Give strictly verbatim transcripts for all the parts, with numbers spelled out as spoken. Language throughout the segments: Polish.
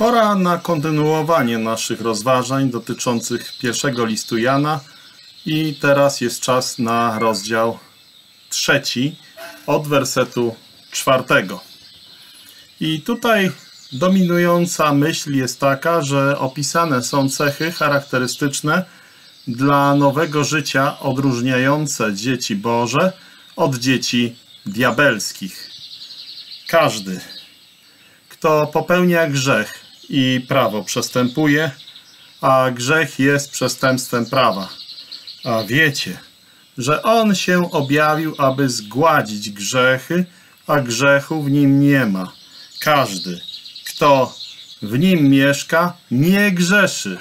Pora na kontynuowanie naszych rozważań dotyczących pierwszego listu Jana i teraz jest czas na rozdział trzeci od wersetu czwartego. I tutaj dominująca myśl jest taka, że opisane są cechy charakterystyczne dla nowego życia odróżniające dzieci Boże od dzieci diabelskich. Każdy, kto popełnia grzech i prawo przestępuje, a grzech jest przestępstwem prawa. A wiecie, że On się objawił, aby zgładzić grzechy, a grzechu w Nim nie ma. Każdy, kto w Nim mieszka, nie grzeszy.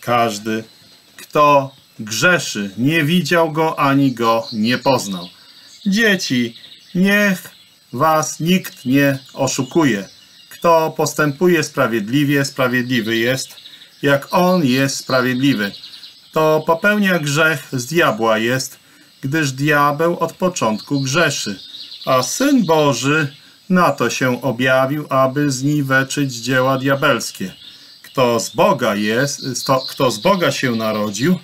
Każdy, kto grzeszy, nie widział Go ani Go nie poznał. Dzieci, niech was nikt nie oszukuje. Kto postępuje sprawiedliwie, sprawiedliwy jest, jak On jest sprawiedliwy. To popełnia grzech z diabła jest, gdyż diabeł od początku grzeszy. A Syn Boży na to się objawił, aby zniweczyć dzieła diabelskie. Kto z Boga jest, to, kto z Boga się narodził,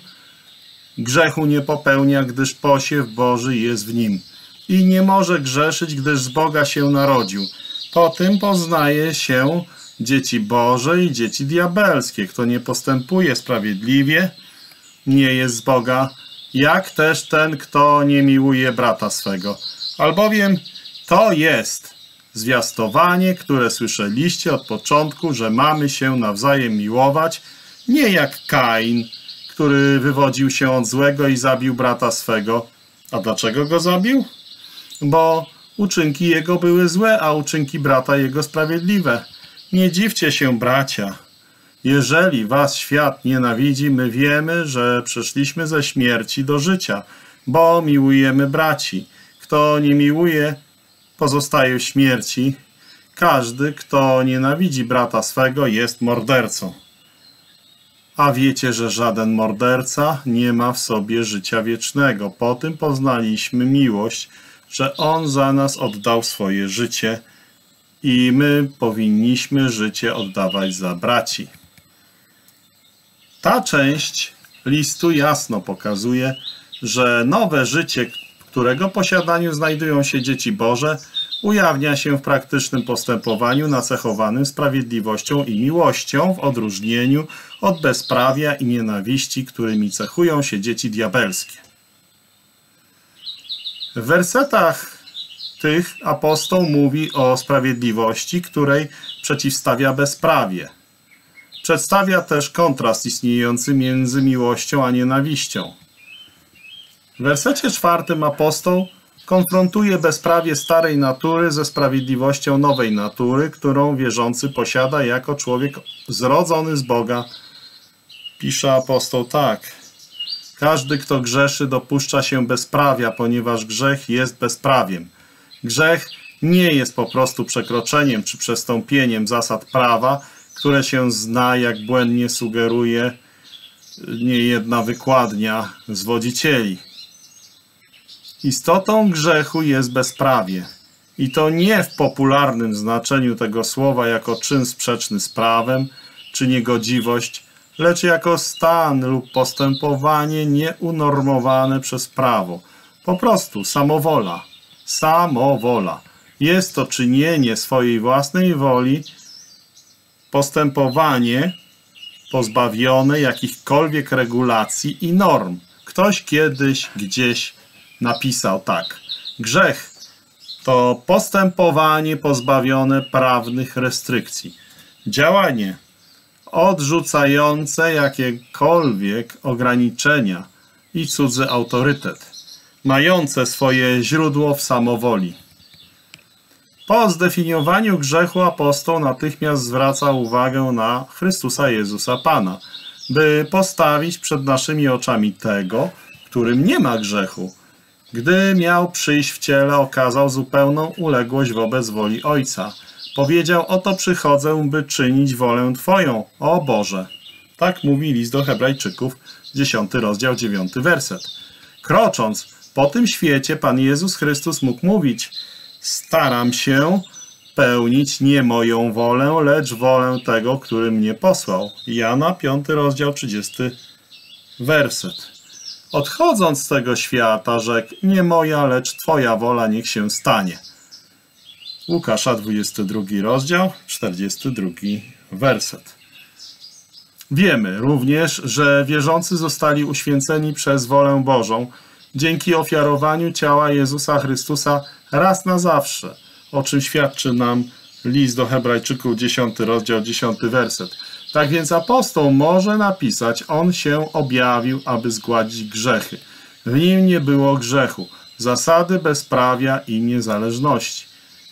grzechu nie popełnia, gdyż posiew Boży jest w nim. I nie może grzeszyć, gdyż z Boga się narodził. Po tym poznaje się dzieci Boże i dzieci diabelskie. Kto nie postępuje sprawiedliwie, nie jest z Boga, jak też ten, kto nie miłuje brata swego. Albowiem to jest zwiastowanie, które słyszeliście od początku, że mamy się nawzajem miłować, nie jak Kain, który wywodził się od złego i zabił brata swego. A dlaczego go zabił? Bo uczynki jego były złe, a uczynki brata jego sprawiedliwe. Nie dziwcie się, bracia. Jeżeli was świat nienawidzi, my wiemy, że przeszliśmy ze śmierci do życia, bo miłujemy braci. Kto nie miłuje, pozostaje w śmierci. Każdy, kto nienawidzi brata swego, jest mordercą. A wiecie, że żaden morderca nie ma w sobie życia wiecznego. Po tym poznaliśmy miłość, że On za nas oddał swoje życie i my powinniśmy życie oddawać za braci. Ta część listu jasno pokazuje, że nowe życie, w którego posiadaniu znajdują się dzieci Boże, ujawnia się w praktycznym postępowaniu nacechowanym sprawiedliwością i miłością w odróżnieniu od bezprawia i nienawiści, którymi cechują się dzieci diabelskie. W wersetach tych apostoł mówi o sprawiedliwości, której przeciwstawia bezprawie. Przedstawia też kontrast istniejący między miłością a nienawiścią. W wersecie czwartym apostoł konfrontuje bezprawie starej natury ze sprawiedliwością nowej natury, którą wierzący posiada jako człowiek zrodzony z Boga. Pisze apostoł tak. Każdy, kto grzeszy, dopuszcza się bezprawia, ponieważ grzech jest bezprawiem. Grzech nie jest po prostu przekroczeniem czy przestąpieniem zasad prawa, które się zna, jak błędnie sugeruje niejedna wykładnia zwodzicieli. Istotą grzechu jest bezprawie. I to nie w popularnym znaczeniu tego słowa jako czyn sprzeczny z prawem czy niegodziwość, lecz jako stan lub postępowanie nieunormowane przez prawo. Po prostu samowola. Samowola. Jest to czynienie swojej własnej woli, postępowanie pozbawione jakichkolwiek regulacji i norm. Ktoś kiedyś gdzieś napisał tak. Grzech to postępowanie pozbawione prawnych restrykcji. Działanie odrzucające jakiekolwiek ograniczenia i cudzy autorytet, mające swoje źródło w samowoli. Po zdefiniowaniu grzechu apostoł natychmiast zwraca uwagę na Chrystusa Jezusa Pana, by postawić przed naszymi oczami tego, którym nie ma grzechu. Gdy miał przyjść w ciele, okazał zupełną uległość wobec woli Ojca. Powiedział, oto przychodzę, by czynić wolę Twoją, o Boże. Tak mówi list do Hebrajczyków, dziesiąty rozdział, dziewiąty werset. Krocząc po tym świecie, Pan Jezus Chrystus mógł mówić, staram się spełnić nie moją wolę, lecz wolę tego, który mnie posłał. Jana piąty rozdział trzydziesty werset. Odchodząc z tego świata, rzekł, nie moja, lecz Twoja wola niech się stanie. Łukasza dwudziesty drugi rozdział, czterdziesty drugi werset. Wiemy również, że wierzący zostali uświęceni przez wolę Bożą dzięki ofiarowaniu ciała Jezusa Chrystusa raz na zawsze, o czym świadczy nam list do Hebrajczyków dziesiąty rozdział, dziesiąty werset. Tak więc apostoł może napisać, on się objawił, aby zgładzić grzechy. W nim nie było grzechu, zasady bezprawia i niezależności.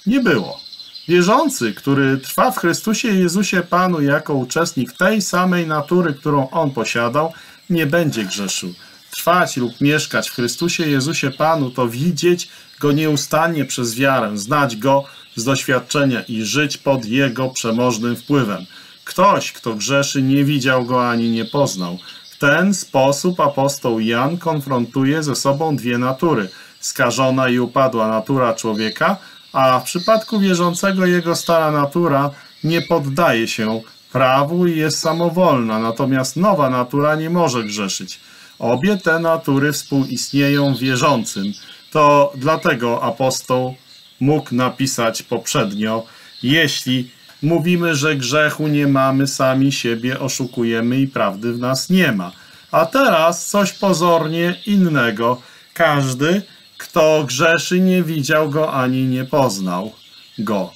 Nie było. Wierzący, który trwa w Chrystusie Jezusie Panu jako uczestnik tej samej natury, którą on posiadał, nie będzie grzeszył. Trwać lub mieszkać w Chrystusie Jezusie Panu to widzieć Go nieustannie przez wiarę, znać Go z doświadczenia i żyć pod Jego przemożnym wpływem. Ktoś, kto grzeszy, nie widział Go ani nie poznał. W ten sposób apostoł Jan konfrontuje ze sobą dwie natury. Skażona i upadła natura człowieka, a w przypadku wierzącego jego stara natura nie poddaje się prawu i jest samowolna, natomiast nowa natura nie może grzeszyć. Obie te natury współistnieją wierzącym. To dlatego apostoł mógł napisać poprzednio, jeśli mówimy, że grzechu nie mamy, sami siebie oszukujemy i prawdy w nas nie ma. A teraz coś pozornie innego. Każdy, kto grzeszy, nie widział go ani nie poznał go.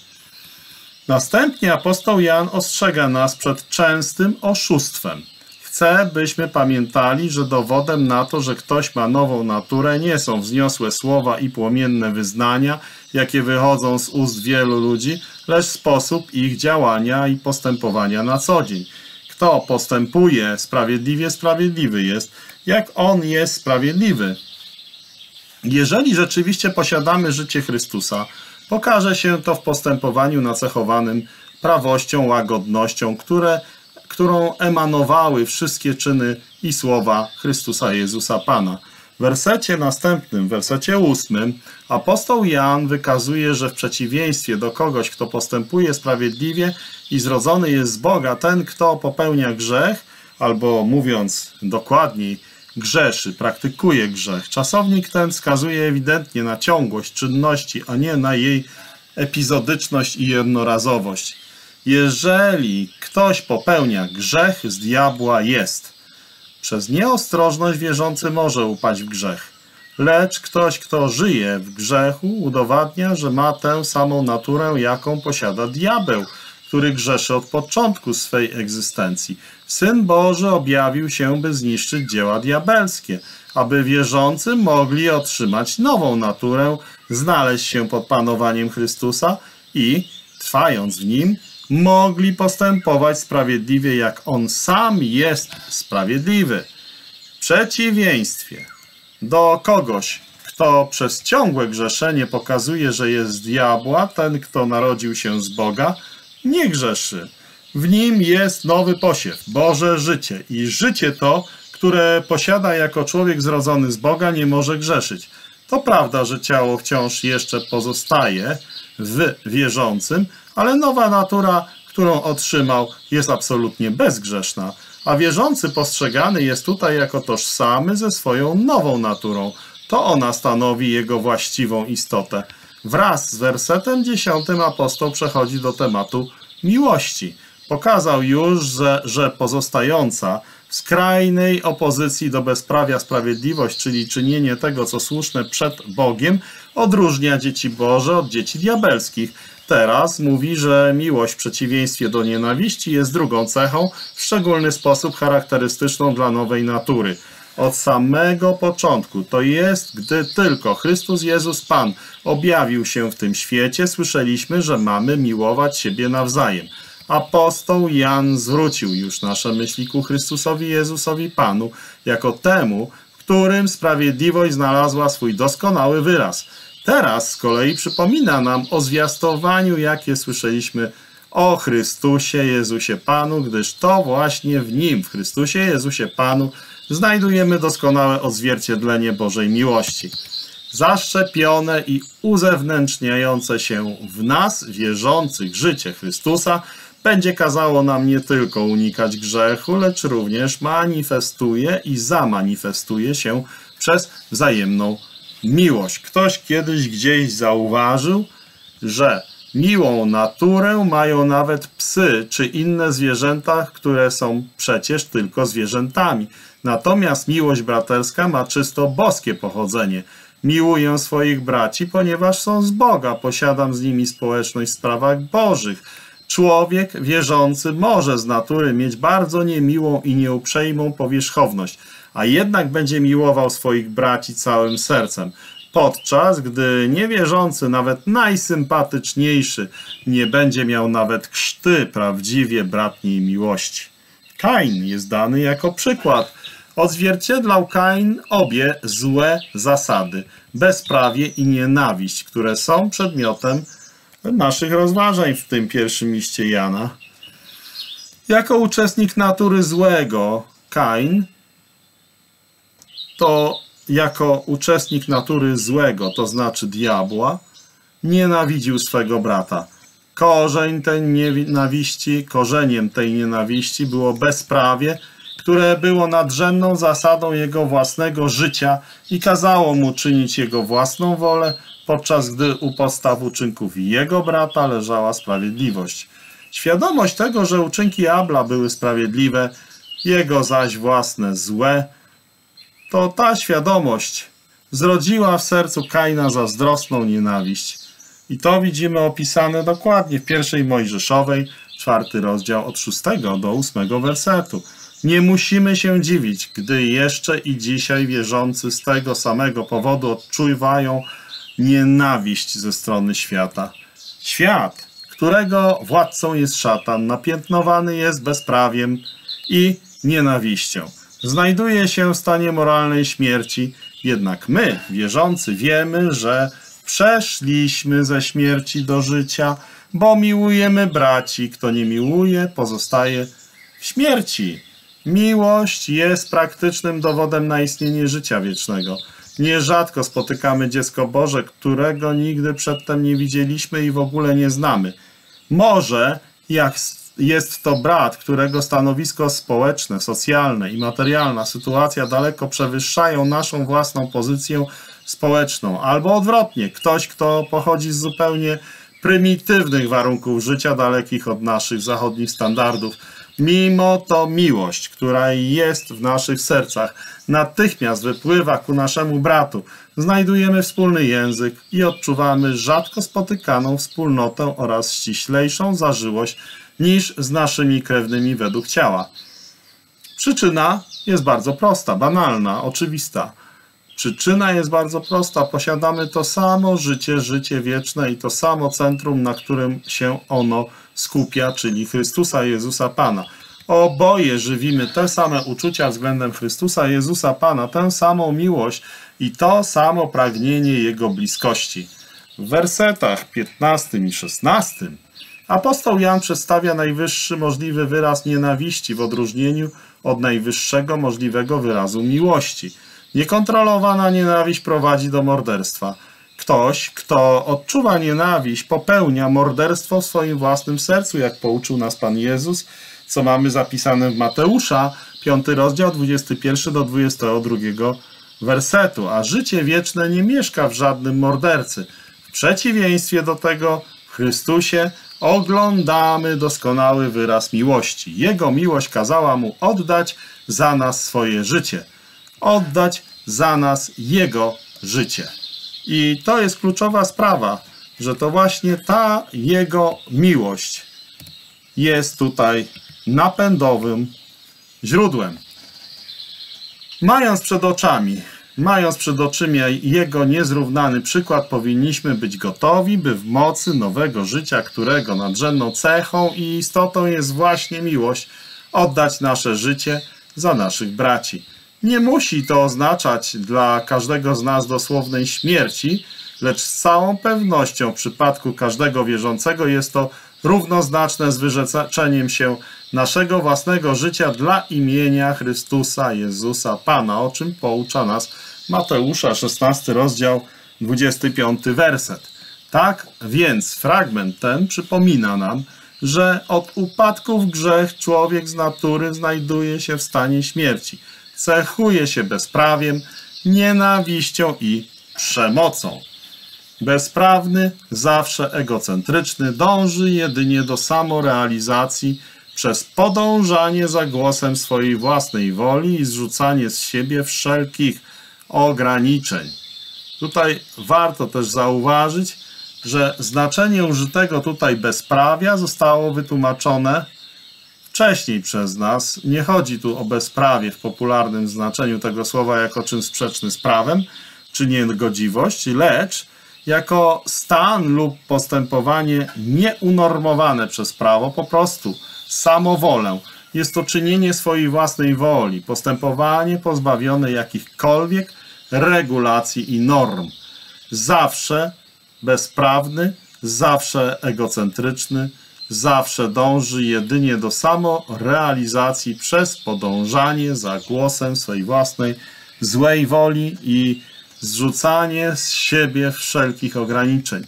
Następnie apostoł Jan ostrzega nas przed częstym oszustwem. Chce, byśmy pamiętali, że dowodem na to, że ktoś ma nową naturę, nie są wzniosłe słowa i płomienne wyznania, jakie wychodzą z ust wielu ludzi, lecz sposób ich działania i postępowania na co dzień. Kto postępuje sprawiedliwie, sprawiedliwy jest, jak on jest sprawiedliwy. Jeżeli rzeczywiście posiadamy życie Chrystusa, pokaże się to w postępowaniu nacechowanym prawością, łagodnością, które którą emanowały wszystkie czyny i słowa Chrystusa Jezusa Pana. W wersecie następnym, w wersecie ósmym, apostoł Jan wykazuje, że w przeciwieństwie do kogoś, kto postępuje sprawiedliwie i zrodzony jest z Boga, ten, kto popełnia grzech, albo mówiąc dokładniej, grzeszy, praktykuje grzech. Czasownik ten wskazuje ewidentnie na ciągłość czynności, a nie na jej epizodyczność i jednorazowość. Jeżeli ktoś popełnia grzech, z diabła jest. Przez nieostrożność wierzący może upaść w grzech. Lecz ktoś, kto żyje w grzechu, udowadnia, że ma tę samą naturę, jaką posiada diabeł, który grzeszy od początku swej egzystencji. Syn Boży objawił się, by zniszczyć dzieła diabelskie, aby wierzący mogli otrzymać nową naturę, znaleźć się pod panowaniem Chrystusa i, trwając w nim, mogli postępować sprawiedliwie, jak On sam jest sprawiedliwy. W przeciwieństwie do kogoś, kto przez ciągłe grzeszenie pokazuje, że jest z diabła, ten, kto narodził się z Boga, nie grzeszy. W nim jest nowy posiew, Boże życie i życie to, które posiada jako człowiek zrodzony z Boga, nie może grzeszyć. To prawda, że ciało wciąż jeszcze pozostaje w wierzącym, ale nowa natura, którą otrzymał, jest absolutnie bezgrzeszna, a wierzący postrzegany jest tutaj jako tożsamy ze swoją nową naturą. To ona stanowi jego właściwą istotę. Wraz z wersetem dziesiątym apostoł przechodzi do tematu miłości. Pokazał już, że, że pozostająca w skrajnej opozycji do bezprawia sprawiedliwość, czyli czynienie tego, co słuszne przed Bogiem, odróżnia dzieci Boże od dzieci diabelskich. Teraz mówi, że miłość w przeciwieństwie do nienawiści jest drugą cechą, w szczególny sposób charakterystyczną dla nowej natury. Od samego początku, to jest, gdy tylko Chrystus Jezus Pan objawił się w tym świecie, słyszeliśmy, że mamy miłować siebie nawzajem. Apostoł Jan zwrócił już nasze myśli ku Chrystusowi Jezusowi Panu jako temu, w którym sprawiedliwość znalazła swój doskonały wyraz. Teraz z kolei przypomina nam o zwiastowaniu, jakie słyszeliśmy o Chrystusie Jezusie Panu, gdyż to właśnie w Nim, w Chrystusie Jezusie Panu, znajdujemy doskonałe odzwierciedlenie Bożej miłości. zaszczepione i uzewnętrzniające się w nas, wierzących, życie Chrystusa, będzie kazało nam nie tylko unikać grzechu, lecz również manifestuje i zamanifestuje się przez wzajemną miłość. Ktoś kiedyś gdzieś zauważył, że miłą naturę mają nawet psy czy inne zwierzęta, które są przecież tylko zwierzętami. Natomiast miłość braterska ma czysto boskie pochodzenie. Miłuję swoich braci, ponieważ są z Boga, posiadam z nimi społeczność w sprawach bożych. Człowiek wierzący może z natury mieć bardzo niemiłą i nieuprzejmą powierzchowność, a jednak będzie miłował swoich braci całym sercem. Podczas gdy niewierzący, nawet najsympatyczniejszy, nie będzie miał nawet krzty prawdziwie bratniej miłości. Kain jest dany jako przykład. Odzwierciedlał Kain obie złe zasady, bezprawie i nienawiść, które są przedmiotem naszych rozważań w tym pierwszym liście Jana. Jako uczestnik natury złego Kain, to jako uczestnik natury złego, to znaczy diabła, nienawidził swego brata. Korzeń tej nienawiści, korzeniem tej nienawiści było bezprawie, które było nadrzędną zasadą jego własnego życia i kazało mu czynić jego własną wolę, podczas gdy u podstaw uczynków jego brata leżała sprawiedliwość. Świadomość tego, że uczynki Abla były sprawiedliwe, jego zaś własne złe, to ta świadomość zrodziła w sercu Kaina zazdrosną nienawiść. I to widzimy opisane dokładnie w pierwszej Mojżeszowej, czwarty rozdział od szóstego do ósmego wersetu. Nie musimy się dziwić, gdy jeszcze i dzisiaj wierzący z tego samego powodu odczuwają nienawiść ze strony świata. Świat, którego władcą jest szatan, napiętnowany jest bezprawiem i nienawiścią. Znajduje się w stanie moralnej śmierci, jednak my, wierzący, wiemy, że przeszliśmy ze śmierci do życia, bo miłujemy braci. Kto nie miłuje, pozostaje w śmierci. Miłość jest praktycznym dowodem na istnienie życia wiecznego. Nierzadko spotykamy dziecko Boże, którego nigdy przedtem nie widzieliśmy i w ogóle nie znamy. Może jak jest to brat, którego stanowisko społeczne, socjalne i materialna sytuacja daleko przewyższają naszą własną pozycję społeczną, albo odwrotnie, ktoś, kto pochodzi z zupełnie prymitywnych warunków życia, dalekich od naszych zachodnich standardów. Mimo to miłość, która jest w naszych sercach, natychmiast wypływa ku naszemu bratu. Znajdujemy wspólny język i odczuwamy rzadko spotykaną wspólnotę oraz ściślejszą zażyłość niż z naszymi krewnymi według ciała. Przyczyna jest bardzo prosta, banalna, oczywista. Przyczyna jest bardzo prosta. Posiadamy to samo życie, życie wieczne i to samo centrum, na którym się ono skupia, czyli Chrystusa Jezusa Pana. Oboje żywimy te same uczucia względem Chrystusa Jezusa Pana, tę samą miłość i to samo pragnienie Jego bliskości. W wersetach piętnastym i szesnastym apostoł Jan przedstawia najwyższy możliwy wyraz nienawiści w odróżnieniu od najwyższego możliwego wyrazu miłości. Niekontrolowana nienawiść prowadzi do morderstwa. Ktoś, kto odczuwa nienawiść, popełnia morderstwo w swoim własnym sercu, jak pouczył nas Pan Jezus, co mamy zapisane w Mateusza, piąty rozdział, dwudziesty pierwszy do dwudziestego drugiego wersetu. A życie wieczne nie mieszka w żadnym mordercy. W przeciwieństwie do tego w Chrystusie oglądamy doskonały wyraz miłości. Jego miłość kazała mu oddać za nas swoje życie. Oddać za nas Jego życie. I to jest kluczowa sprawa, że to właśnie ta Jego miłość jest tutaj napędowym źródłem. Mając przed oczami, mając przed oczymi Jego niezrównany przykład, powinniśmy być gotowi, by w mocy nowego życia, którego nadrzędną cechą i istotą jest właśnie miłość, oddać nasze życie za naszych braci. Nie musi to oznaczać dla każdego z nas dosłownej śmierci, lecz z całą pewnością w przypadku każdego wierzącego jest to równoznaczne z wyrzeczeniem się naszego własnego życia dla imienia Chrystusa Jezusa Pana, o czym poucza nas Mateusza, szesnasty rozdział, dwudziesty piąty werset. Tak więc fragment ten przypomina nam, że od upadku w grzech człowiek z natury znajduje się w stanie śmierci, cechuje się bezprawiem, nienawiścią i przemocą. Bezprawny, zawsze egocentryczny, dąży jedynie do samorealizacji przez podążanie za głosem swojej własnej woli i zrzucanie z siebie wszelkich ograniczeń. Tutaj warto też zauważyć, że znaczenie użytego tutaj bezprawia zostało wytłumaczone wcześniej przez nas. Nie chodzi tu o bezprawie w popularnym znaczeniu tego słowa jako czyn sprzeczny z prawem, czy niegodziwość, lecz jako stan lub postępowanie nieunormowane przez prawo, po prostu samowolę. Jest to czynienie swojej własnej woli, postępowanie pozbawione jakichkolwiek regulacji i norm. Zawsze bezprawny, zawsze egocentryczny, zawsze dąży jedynie do samorealizacji przez podążanie za głosem swej własnej złej woli i zrzucanie z siebie wszelkich ograniczeń.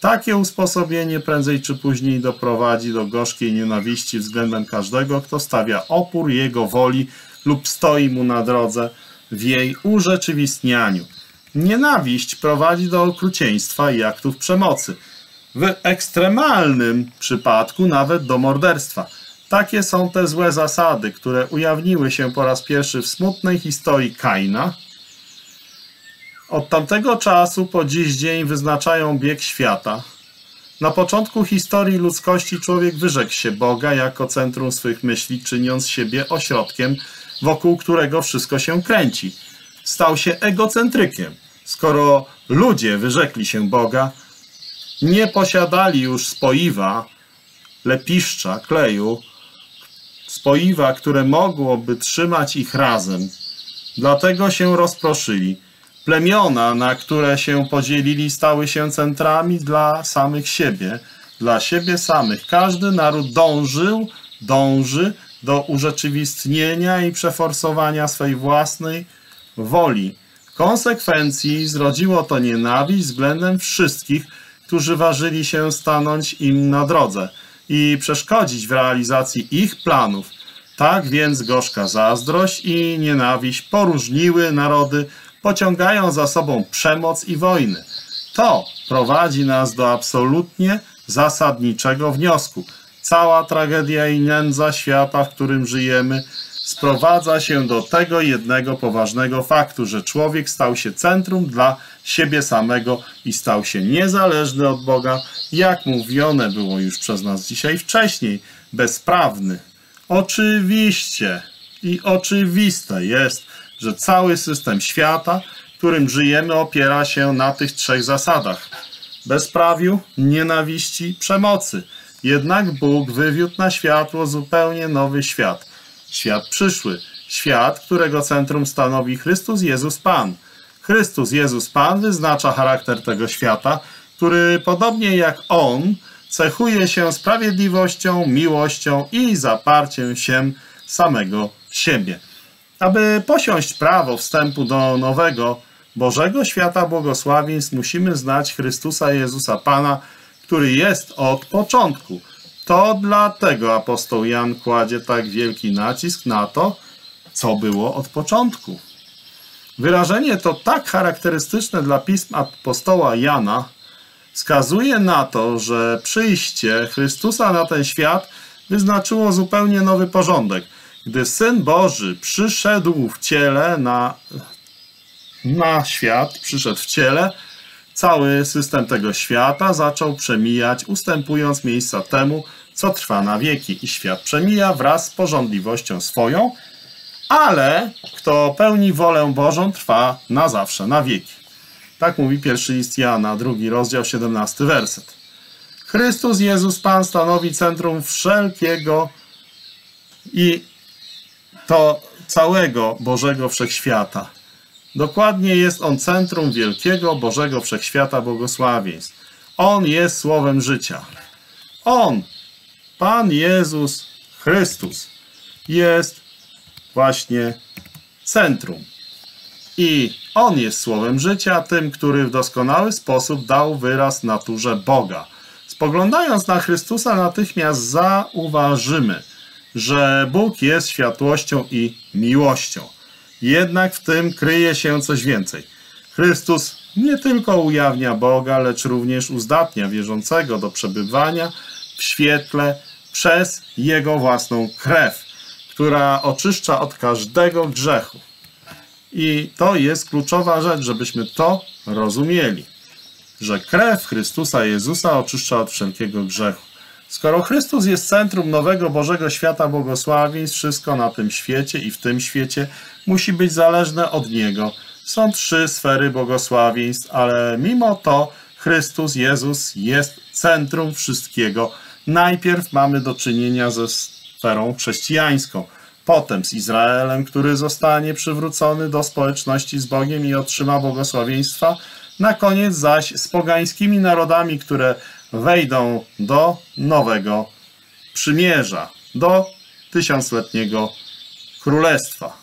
Takie usposobienie prędzej czy później doprowadzi do gorzkiej nienawiści względem każdego, kto stawia opór jego woli lub stoi mu na drodze w jej urzeczywistnianiu. Nienawiść prowadzi do okrucieństwa i aktów przemocy. W ekstremalnym przypadku nawet do morderstwa. Takie są te złe zasady, które ujawniły się po raz pierwszy w smutnej historii Kaina. Od tamtego czasu po dziś dzień wyznaczają bieg świata. Na początku historii ludzkości człowiek wyrzekł się Boga jako centrum swych myśli, czyniąc siebie ośrodkiem, wokół którego wszystko się kręci. Stał się egocentrykiem. Skoro ludzie wyrzekli się Boga, nie posiadali już spoiwa, lepiszcza, kleju, spoiwa, które mogłoby trzymać ich razem. Dlatego się rozproszyli. Plemiona, na które się podzielili, stały się centrami dla samych siebie, dla siebie samych. Każdy naród dążył, dąży do urzeczywistnienia i przeforsowania swej własnej woli. W konsekwencji zrodziło to nienawiść względem wszystkich, którzy ważyli się stanąć im na drodze i przeszkodzić w realizacji ich planów. Tak więc gorzka zazdrość i nienawiść poróżniły narody, pociągają za sobą przemoc i wojny. To prowadzi nas do absolutnie zasadniczego wniosku. Cała tragedia i nędza świata, w którym żyjemy, sprowadza się do tego jednego poważnego faktu, że człowiek stał się centrum dla siebie samego i stał się niezależny od Boga, jak mówione było już przez nas dzisiaj wcześniej, bezprawny. Oczywiście i oczywiste jest, że cały system świata, w którym żyjemy, opiera się na tych trzech zasadach. Bezprawiu, nienawiści, przemocy. Jednak Bóg wywiódł na światło zupełnie nowy świat. Świat przyszły. Świat, którego centrum stanowi Chrystus Jezus Pan. Chrystus Jezus Pan wyznacza charakter tego świata, który podobnie jak On cechuje się sprawiedliwością, miłością i zaparciem się samego siebie. Aby posiąść prawo wstępu do nowego, Bożego świata błogosławieństw, musimy znać Chrystusa Jezusa Pana, który jest od początku. To dlatego apostoł Jan kładzie tak wielki nacisk na to, co było od początku. Wyrażenie to tak charakterystyczne dla pism apostoła Jana wskazuje na to, że przyjście Chrystusa na ten świat wyznaczyło zupełnie nowy porządek. Gdy Syn Boży przyszedł w ciele na, na świat, przyszedł w ciele, cały system tego świata zaczął przemijać, ustępując miejsca temu, co trwa na wieki. I świat przemija wraz z porządliwością swoją, ale kto pełni wolę Bożą, trwa na zawsze, na wieki. Tak mówi pierwszy list Jana, drugi rozdział, siedemnasty werset. Chrystus Jezus Pan stanowi centrum wszelkiego i to całego Bożego Wszechświata. Dokładnie jest On centrum wielkiego Bożego Wszechświata błogosławieństw. On jest słowem życia. On, Pan Jezus Chrystus, jest właśnie centrum. I On jest słowem życia, tym, który w doskonały sposób dał wyraz naturze Boga. Spoglądając na Chrystusa, natychmiast zauważymy, że Bóg jest światłością i miłością. Jednak w tym kryje się coś więcej. Chrystus nie tylko ujawnia Boga, lecz również uzdatnia wierzącego do przebywania w świetle przez Jego własną krew, która oczyszcza od każdego grzechu. I to jest kluczowa rzecz, żebyśmy to rozumieli, że krew Chrystusa Jezusa oczyszcza od wszelkiego grzechu. Skoro Chrystus jest centrum nowego Bożego świata błogosławieństw, wszystko na tym świecie i w tym świecie musi być zależne od Niego. Są trzy sfery błogosławieństw, ale mimo to Chrystus Jezus jest centrum wszystkiego. Najpierw mamy do czynienia ze sferą chrześcijańską, potem z Izraelem, który zostanie przywrócony do społeczności z Bogiem i otrzyma błogosławieństwa, na koniec zaś z pogańskimi narodami, które wejdą do nowego przymierza, do tysiącletniego królestwa.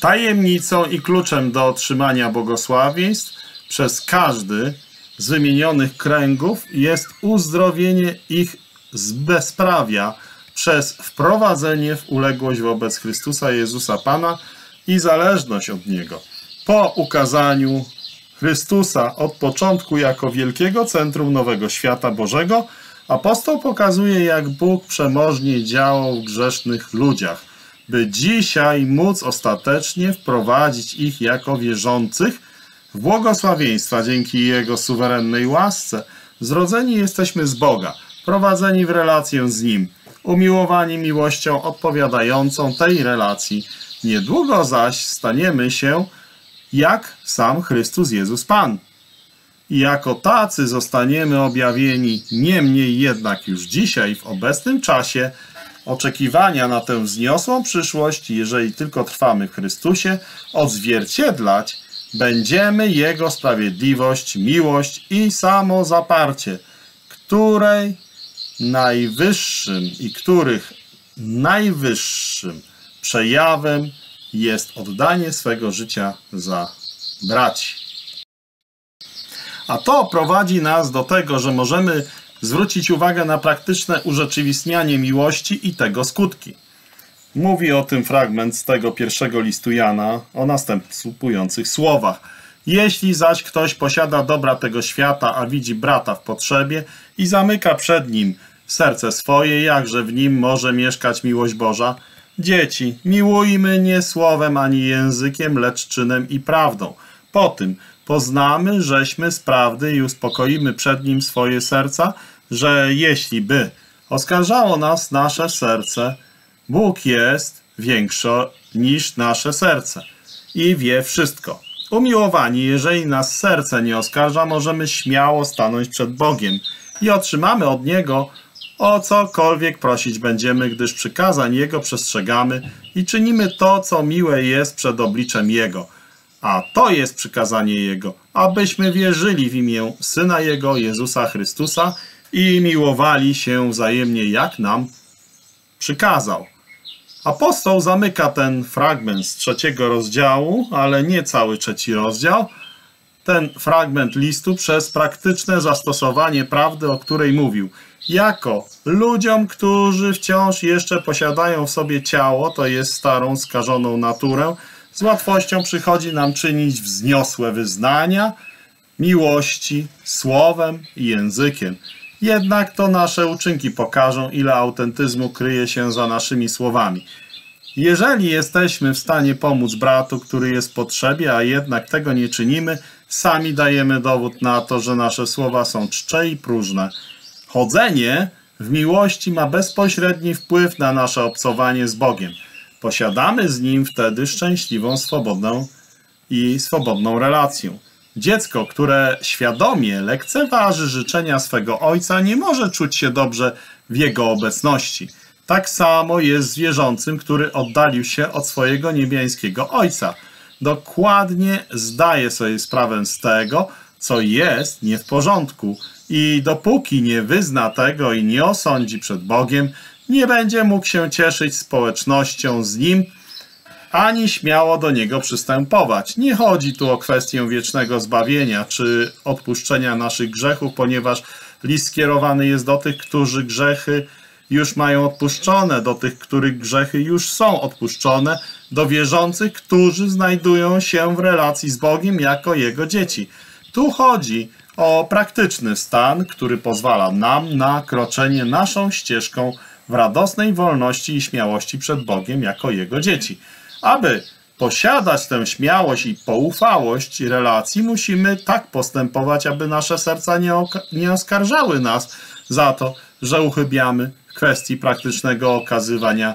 Tajemnicą i kluczem do otrzymania błogosławieństw przez każdy z wymienionych kręgów jest uzdrowienie ich z bezprawia przez wprowadzenie w uległość wobec Chrystusa Jezusa Pana i zależność od Niego. Po ukazaniu Chrystusa od początku jako wielkiego centrum nowego świata Bożego, apostoł pokazuje, jak Bóg przemożnie działał w grzesznych ludziach, by dzisiaj móc ostatecznie wprowadzić ich jako wierzących w błogosławieństwa. Dzięki Jego suwerennej łasce zrodzeni jesteśmy z Boga, prowadzeni w relację z Nim, umiłowani miłością odpowiadającą tej relacji. Niedługo zaś staniemy się jak sam Chrystus Jezus Pan. I jako tacy zostaniemy objawieni, niemniej jednak już dzisiaj, w obecnym czasie oczekiwania na tę wzniosłą przyszłość, jeżeli tylko trwamy w Chrystusie, odzwierciedlać będziemy Jego sprawiedliwość, miłość i samozaparcie, której najwyższym i których najwyższym przejawem jest oddanie swego życia za braci. A to prowadzi nas do tego, że możemy zwrócić uwagę na praktyczne urzeczywistnianie miłości i tego skutki. Mówi o tym fragment z tego pierwszego listu Jana o następujących słowach. Jeśli zaś ktoś posiada dobra tego świata, a widzi brata w potrzebie i zamyka przed nim serce swoje, jakże w nim może mieszkać miłość Boża? Dzieci, miłujmy nie słowem ani językiem, lecz czynem i prawdą. Po tym poznamy, żeśmy z prawdy i uspokoimy przed Nim swoje serca, że jeśli by oskarżało nas nasze serce, Bóg jest większy niż nasze serce i wie wszystko. Umiłowani, jeżeli nas serce nie oskarża, możemy śmiało stanąć przed Bogiem i otrzymamy od Niego o cokolwiek prosić będziemy, gdyż przykazań Jego przestrzegamy i czynimy to, co miłe jest przed obliczem Jego. A to jest przykazanie Jego, abyśmy wierzyli w imię Syna Jego, Jezusa Chrystusa i miłowali się wzajemnie, jak nam przykazał. Apostoł zamyka ten fragment z trzeciego rozdziału, ale nie cały trzeci rozdział, ten fragment listu przez praktyczne zastosowanie prawdy, o której mówił. Jako ludziom, którzy wciąż jeszcze posiadają w sobie ciało, to jest starą, skażoną naturę, z łatwością przychodzi nam czynić wzniosłe wyznania miłości słowem i językiem. Jednak to nasze uczynki pokażą, ile autentyzmu kryje się za naszymi słowami. Jeżeli jesteśmy w stanie pomóc bratu, który jest w potrzebie, a jednak tego nie czynimy, sami dajemy dowód na to, że nasze słowa są czcze i próżne. Chodzenie w miłości ma bezpośredni wpływ na nasze obcowanie z Bogiem. Posiadamy z Nim wtedy szczęśliwą, swobodną i swobodną relację. Dziecko, które świadomie lekceważy życzenia swego ojca, nie może czuć się dobrze w jego obecności. Tak samo jest z wierzącym, który oddalił się od swojego niebiańskiego ojca. Dokładnie zdaje sobie sprawę z tego, co jest nie w porządku. I dopóki nie wyzna tego i nie osądzi przed Bogiem, nie będzie mógł się cieszyć społecznością z Nim, ani śmiało do niego przystępować. Nie chodzi tu o kwestię wiecznego zbawienia czy odpuszczenia naszych grzechów, ponieważ list skierowany jest do tych, którzy grzechy już mają odpuszczone, do tych, których grzechy już są odpuszczone, do wierzących, którzy znajdują się w relacji z Bogiem jako Jego dzieci. Tu chodzi o praktyczny stan, który pozwala nam na kroczenie naszą ścieżką w radosnej wolności i śmiałości przed Bogiem jako Jego dzieci. Aby posiadać tę śmiałość i poufałość relacji, musimy tak postępować, aby nasze serca nie, nie oskarżały nas za to, że uchybiamy w kwestii praktycznego okazywania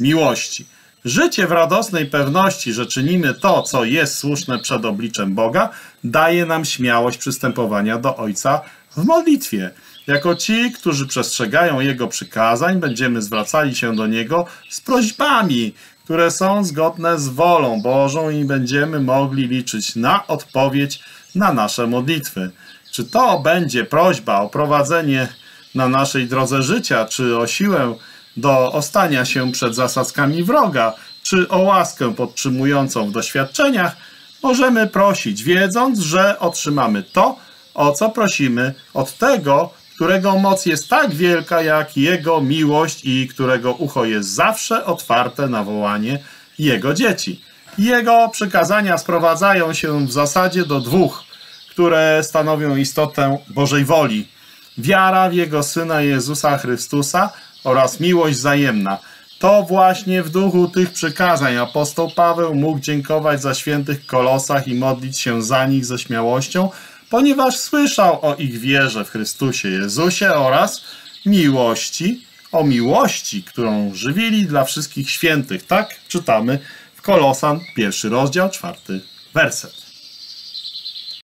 miłości. Życie w radosnej pewności, że czynimy to, co jest słuszne przed obliczem Boga, daje nam śmiałość przystępowania do Ojca w modlitwie. Jako ci, którzy przestrzegają Jego przykazań, będziemy zwracali się do Niego z prośbami, które są zgodne z wolą Bożą i będziemy mogli liczyć na odpowiedź na nasze modlitwy. Czy to będzie prośba o prowadzenie na naszej drodze życia, czy o siłę do ostania się przed zasadzkami wroga, czy o łaskę podtrzymującą w doświadczeniach, możemy prosić, wiedząc, że otrzymamy to, o co prosimy od Tego, którego moc jest tak wielka jak Jego miłość i którego ucho jest zawsze otwarte na wołanie Jego dzieci. Jego przykazania sprowadzają się w zasadzie do dwóch, które stanowią istotę Bożej woli. Wiara w Jego Syna Jezusa Chrystusa oraz miłość wzajemna. To właśnie w duchu tych przykazań apostoł Paweł mógł dziękować za świętych Kolosach i modlić się za nich ze śmiałością, ponieważ słyszał o ich wierze w Chrystusie Jezusie oraz miłości, o miłości, którą żywili dla wszystkich świętych. Tak czytamy w Kolosan, pierwszy rozdział, czwarty werset.